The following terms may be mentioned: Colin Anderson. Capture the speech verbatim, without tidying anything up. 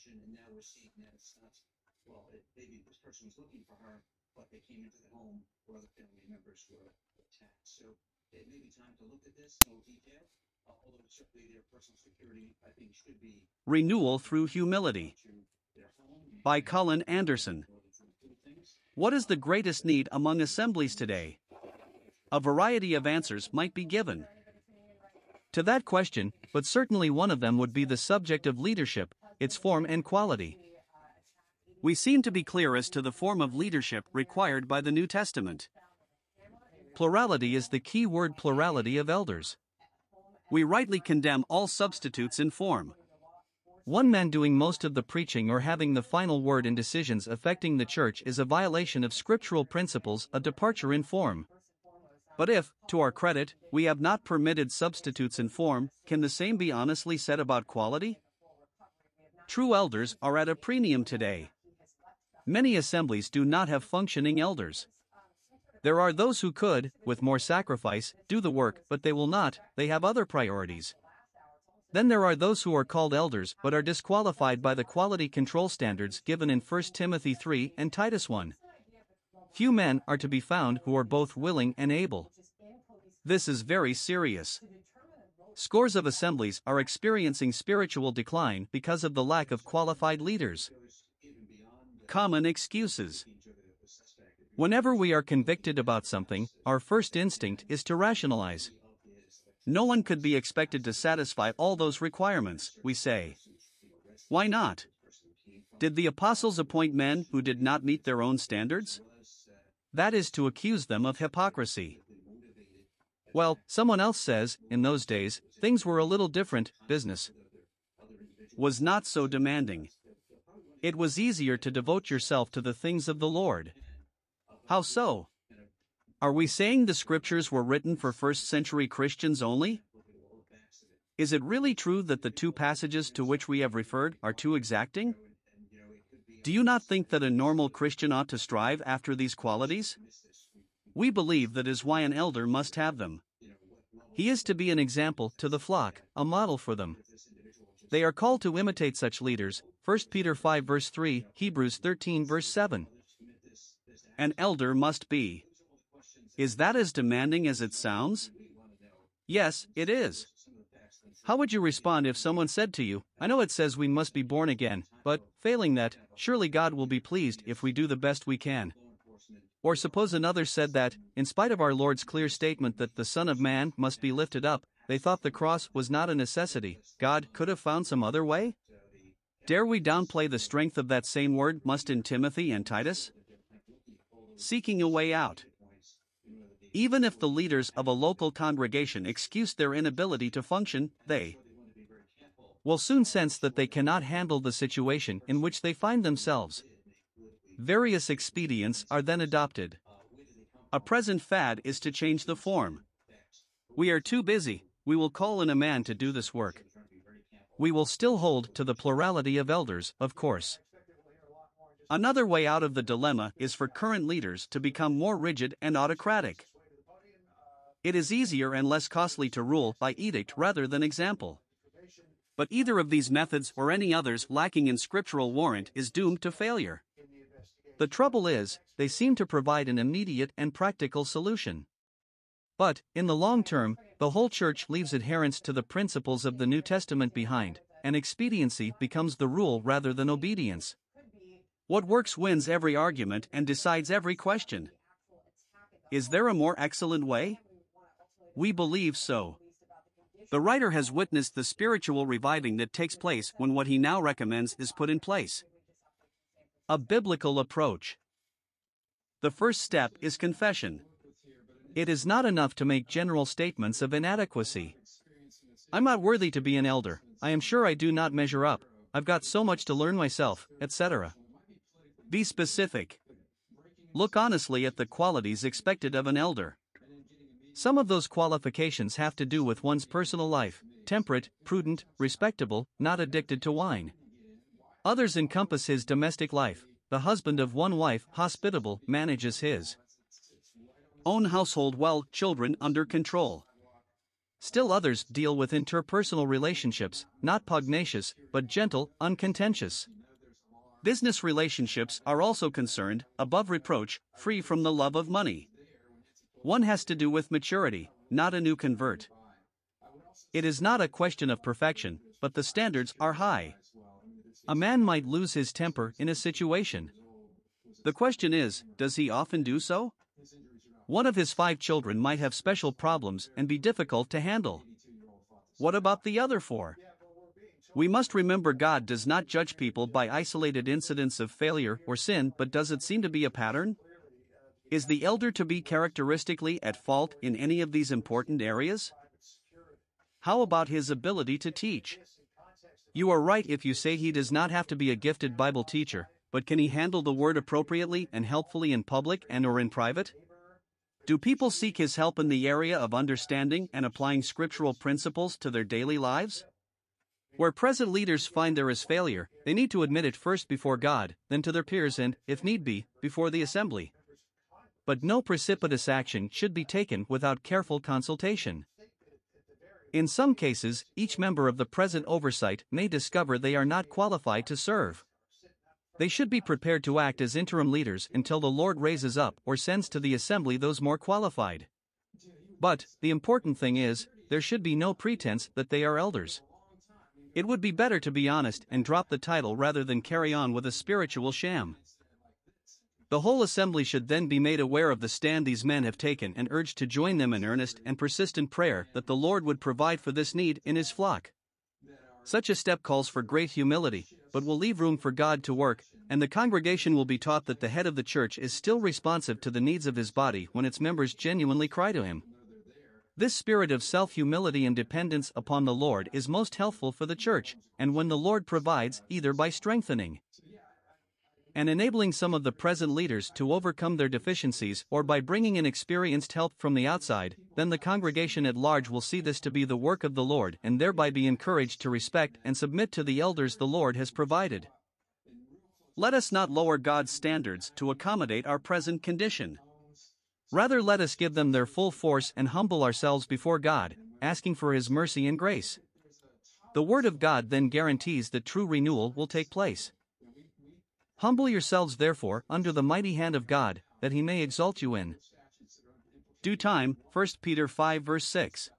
attention, and now we're seeing that it's not, well, it, maybe this person was looking for her, but they came into the home where other family members were attacked. So it may be time to look at this in more detail, uh, although certainly their personal security, I think, should be... Renewal Through Humility by Colin Anderson. What is the greatest need among assemblies today? A variety of answers might be given to that question, but certainly one of them would be the subject of leadership, its form and quality. We seem to be clear as to the form of leadership required by the New Testament. Plurality is the key word, plurality of elders. We rightly condemn all substitutes in form. One man doing most of the preaching or having the final word in decisions affecting the church is a violation of scriptural principles, a departure in form. But if, to our credit, we have not permitted substitutes in form, can the same be honestly said about quality? True elders are at a premium today. Many assemblies do not have functioning elders. There are those who could, with more sacrifice, do the work, but they will not, they have other priorities. Then there are those who are called elders but are disqualified by the quality control standards given in First Timothy three and Titus one. Few men are to be found who are both willing and able. This is very serious. Scores of assemblies are experiencing spiritual decline because of the lack of qualified leaders. Common excuses. Whenever we are convicted about something, our first instinct is to rationalize. No one could be expected to satisfy all those requirements, we say. Why not? Did the apostles appoint men who did not meet their own standards? That is to accuse them of hypocrisy. Well, someone else says, in those days, things were a little different, business was not so demanding. It was easier to devote yourself to the things of the Lord. How so? Are we saying the scriptures were written for first-century Christians only? Is it really true that the two passages to which we have referred are too exacting? Do you not think that a normal Christian ought to strive after these qualities? We believe that is why an elder must have them. He is to be an example to the flock, a model for them. They are called to imitate such leaders, First Peter five verse three, Hebrews thirteen verse seven. An elder must be. Is that as demanding as it sounds? Yes, it is. How would you respond if someone said to you, I know it says we must be born again, but, failing that, surely God will be pleased if we do the best we can? Or suppose another said that, in spite of our Lord's clear statement that the Son of Man must be lifted up, they thought the cross was not a necessity, God could have found some other way? Dare we downplay the strength of that same word must in Timothy and Titus? Seeking a way out. Even if the leaders of a local congregation excuse their inability to function, they will soon sense that they cannot handle the situation in which they find themselves. Various expedients are then adopted. A present fad is to change the form. We are too busy, we will call in a man to do this work. We will still hold to the plurality of elders, of course. Another way out of the dilemma is for current leaders to become more rigid and autocratic. It is easier and less costly to rule by edict rather than example. But either of these methods or any others lacking in scriptural warrant is doomed to failure. The trouble is, they seem to provide an immediate and practical solution. But, in the long term, the whole church leaves adherence to the principles of the New Testament behind, and expediency becomes the rule rather than obedience. What works wins every argument and decides every question. Is there a more excellent way? We believe so. The writer has witnessed the spiritual reviving that takes place when what he now recommends is put in place. A biblical approach. The first step is confession. It is not enough to make general statements of inadequacy. I'm not worthy to be an elder, I am sure I do not measure up, I've got so much to learn myself, et cetera. Be specific. Look honestly at the qualities expected of an elder. Some of those qualifications have to do with one's personal life, temperate, prudent, respectable, not addicted to wine. Others encompass his domestic life, the husband of one wife, hospitable, manages his own household well, children under control. Still others deal with interpersonal relationships, not pugnacious, but gentle, uncontentious. Business relationships are also concerned, above reproach, free from the love of money. One has to do with maturity, not a new convert. It is not a question of perfection, but the standards are high. A man might lose his temper in a situation. The question is, does he often do so? One of his five children might have special problems and be difficult to handle. What about the other four? We must remember God does not judge people by isolated incidents of failure or sin, but does it seem to be a pattern? Is the elder to be characteristically at fault in any of these important areas? How about his ability to teach? You are right if you say he does not have to be a gifted Bible teacher, but can he handle the word appropriately and helpfully in public and or in private? Do people seek his help in the area of understanding and applying scriptural principles to their daily lives? Where present leaders find there is failure, they need to admit it first before God, then to their peers and, if need be, before the assembly. But no precipitous action should be taken without careful consultation. In some cases, each member of the present oversight may discover they are not qualified to serve. They should be prepared to act as interim leaders until the Lord raises up or sends to the assembly those more qualified. But, the important thing is, there should be no pretense that they are elders. It would be better to be honest and drop the title rather than carry on with a spiritual sham. The whole assembly should then be made aware of the stand these men have taken and urged to join them in earnest and persistent prayer that the Lord would provide for this need in his flock. Such a step calls for great humility, but will leave room for God to work, and the congregation will be taught that the head of the church is still responsive to the needs of his body when its members genuinely cry to him. This spirit of self-humility and dependence upon the Lord is most helpful for the church, and when the Lord provides, either by strengthening and enabling some of the present leaders to overcome their deficiencies or by bringing in experienced help from the outside, then the congregation at large will see this to be the work of the Lord and thereby be encouraged to respect and submit to the elders the Lord has provided. Let us not lower God's standards to accommodate our present condition. Rather, let us give them their full force and humble ourselves before God, asking for his mercy and grace. The Word of God then guarantees that true renewal will take place. Humble yourselves therefore under the mighty hand of God, that he may exalt you in due time. First Peter five verse six.